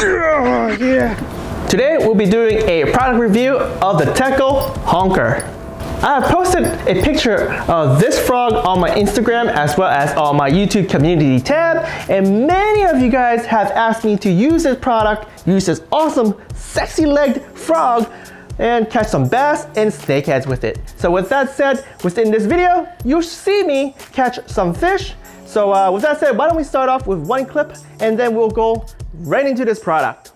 Yeah. Today we'll be doing a product review of the Teckel Honker. I have posted a picture of this frog on my Instagram as well as on my YouTube community tab, and many of you guys have asked me to use this product, use this awesome sexy legged frog, and catch some bass and snakeheads with it. So with that said, within this video, you'll see me catch some fish. So with that said, why don't we start off with one clip and then we'll go right into this product.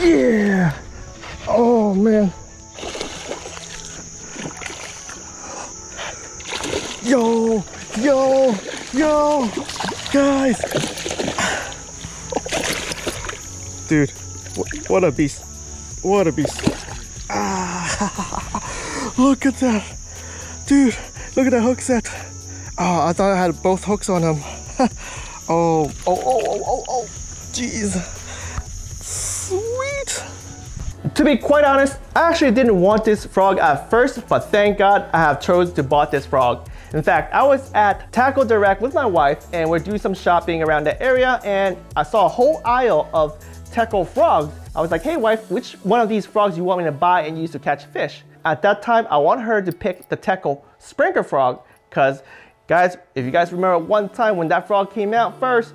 Yeah. Oh man. Yo, yo, yo, guys. Dude, what a beast. What a beast. Ah, look at that. Dude, look at that hook set. Oh, I thought I had both hooks on him. Oh, jeez. Sweet. To be quite honest, I actually didn't want this frog at first, but thank God I have chosen to bought this frog. In fact, I was at Tackle Direct with my wife and we're doing some shopping around the area, and I saw a whole aisle of Teckel frogs. I was like, hey wife, which one of these frogs you want me to buy and use to catch fish? At that time, I want her to pick the Teckel Sprinkler frog, because guys, if you guys remember one time when that frog came out first,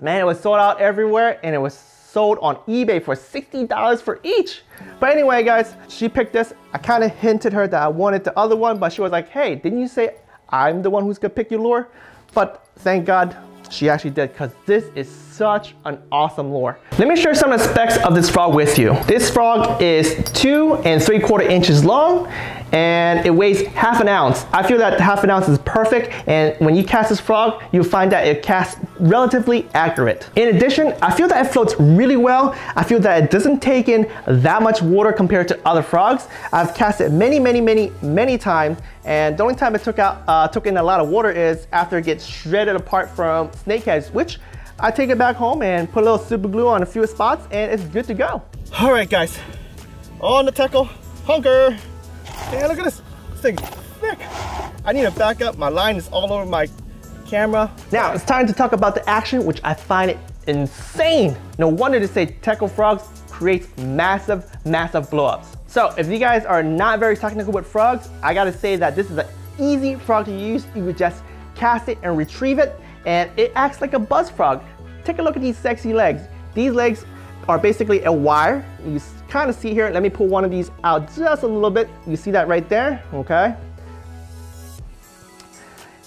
man, it was sold out everywhere and it was sold on eBay for $60 for each. But anyway, guys, she picked this. I kind of hinted her that I wanted the other one, but she was like, hey, didn't you say I'm the one who's gonna pick your lure? But thank God she actually did, because this is such an awesome lure. Let me share some of the specs of this frog with you. This frog is 2 3/4 inches long and it weighs 1/2 ounce. I feel that 1/2 ounce is perfect, and when you cast this frog, you'll find that it casts relatively accurate. In addition, I feel that it floats really well. I feel that it doesn't take in that much water compared to other frogs. I've cast it many times, and the only time it took in a lot of water is after it gets shredded apart from snakeheads, which I take it back home and put a little super glue on a few spots and it's good to go. All right guys, on the Teckel Honker. And look at this, this thing's thick. I need to back up, my line is all over my camera. Now it's time to talk about the action, which I find it insane. No wonder they say Teckel frogs creates massive blowups. So if you guys are not very technical with frogs, I gotta say that this is an easy frog to use. You could just cast it and retrieve it, and it acts like a buzz frog. Take a look at these sexy legs. These legs are basically a wire. You kind of see here, let me pull one of these out just a little bit. You see that right there, okay?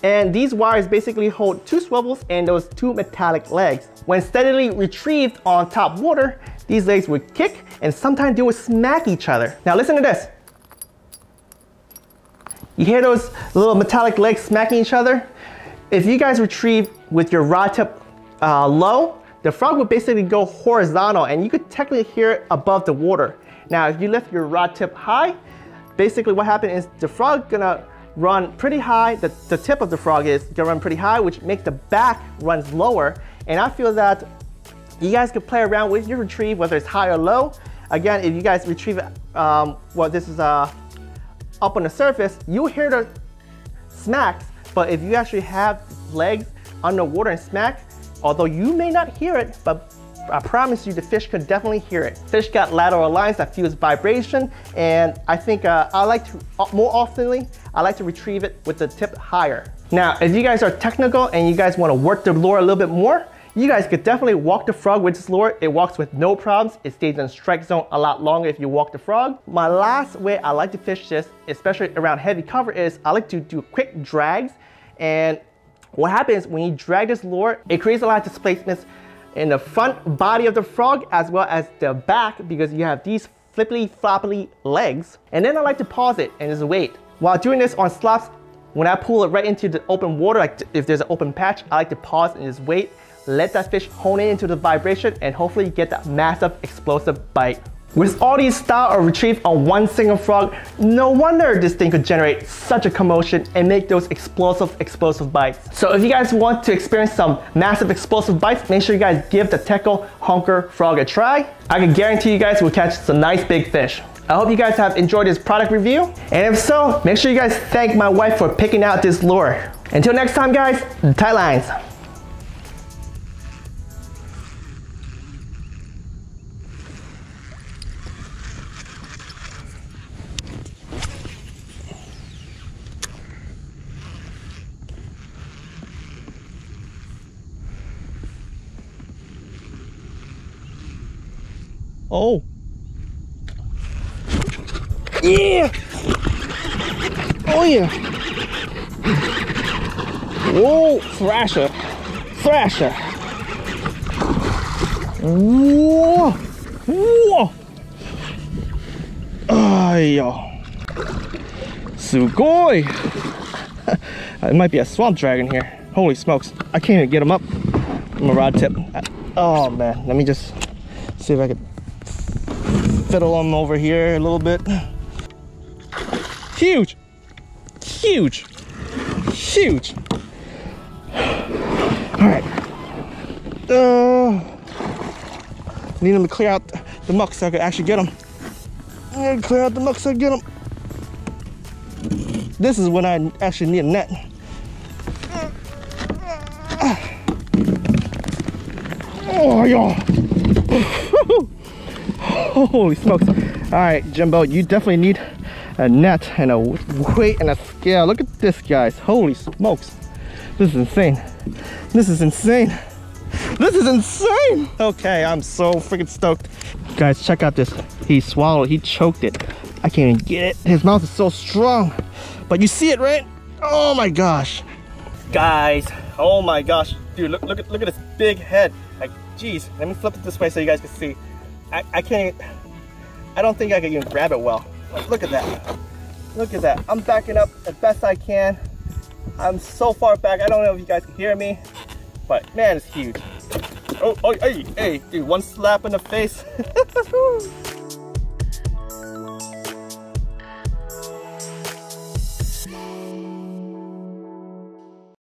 And these wires basically hold two swivels and those two metallic legs. When steadily retrieved on top water, these legs would kick and sometimes they would smack each other. Now listen to this. You hear those little metallic legs smacking each other? If you guys retrieve with your rod tip low, the frog would basically go horizontal and you could technically hear it above the water. Now, if you lift your rod tip high, basically what happened is the frog gonna run pretty high, the tip of the frog is gonna run pretty high, which makes the back runs lower. And I feel that you guys could play around with your retrieve, whether it's high or low. Again, if you guys retrieve it, well, this is up on the surface, you'll hear the smacks. But if you actually have legs underwater and smack, although you may not hear it, but I promise you the fish could definitely hear it. Fish got lateral lines that feel vibration, and I think I like to, more oftenly, I like to retrieve it with the tip higher. Now, if you guys are technical and you guys want to work the lure a little bit more, you guys could definitely walk the frog with this lure. It walks with no problems. It stays in strike zone a lot longer if you walk the frog. My last way I like to fish this, especially around heavy cover, is I like to do quick drags. And what happens when you drag this lure, it creates a lot of displacements in the front body of the frog as well as the back, because you have these flippity-floppity legs. And then I like to pause it and just wait. While doing this on slops, when I pull it right into the open water, like if there's an open patch, I like to pause and just wait. Let that fish hone in into the vibration and hopefully you get that massive explosive bite. With all these style of retrieve on one single frog, no wonder this thing could generate such a commotion and make those explosive bites. So if you guys want to experience some massive explosive bites, make sure you guys give the Teckel Honker frog a try. I can guarantee you guys will catch some nice big fish. I hope you guys have enjoyed this product review, and if so, make sure you guys thank my wife for picking out this lure. Until next time guys, tight lines. Oh. Yeah. Oh yeah. Whoa, thrasher. Thrasher. Whoa. Whoa. Ay-yo. Sugoi. It might be a swamp dragon here. Holy smokes. I can't even get him up. I'm a rod tip. Oh man, let me just see if I can fiddle them over here a little bit. Huge, huge, huge. All right, need them to clear out the muck so I can actually get them. I need to clear out the muck so I can get them. This is when I actually need a net. Oh y'all. Holy smokes. Alright, Jimbo, you definitely need a net and a weight and a scale. Look at this, guys. Holy smokes. This is insane. This is insane. This is insane! Okay, I'm so freaking stoked. Guys, check out this. He swallowed. He choked it. I can't even get it. His mouth is so strong. But you see it, right? Oh my gosh. Guys, oh my gosh. Dude, look at this big head. Like, geez. Let me flip it this way so you guys can see. I can't, I don't think I can even grab it well. Look at that. Look at that. I'm backing up as best I can. I'm so far back. I don't know if you guys can hear me, but man, it's huge. Oh, hey, dude, one slap in the face.